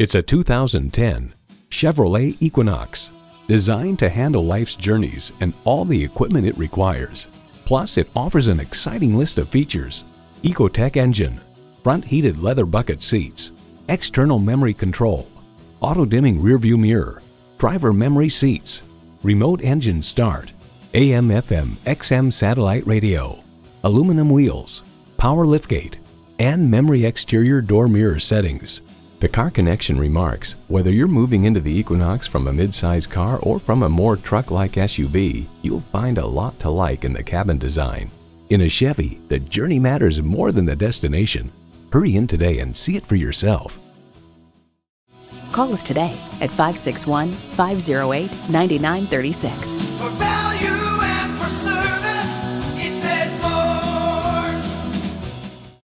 It's a 2010 Chevrolet Equinox, designed to handle life's journeys and all the equipment it requires. Plus, it offers an exciting list of features: Ecotech engine, front heated leather bucket seats, external memory control, auto-dimming rearview mirror, driver memory seats, remote engine start, AM/FM/XM satellite radio, aluminum wheels, power liftgate, and memory exterior door mirror settings. The Car Connection remarks, whether you're moving into the Equinox from a mid-size car or from a more truck-like SUV, you'll find a lot to like in the cabin design. In a Chevy, the journey matters more than the destination. Hurry in today and see it for yourself. Call us today at 561-508-9936.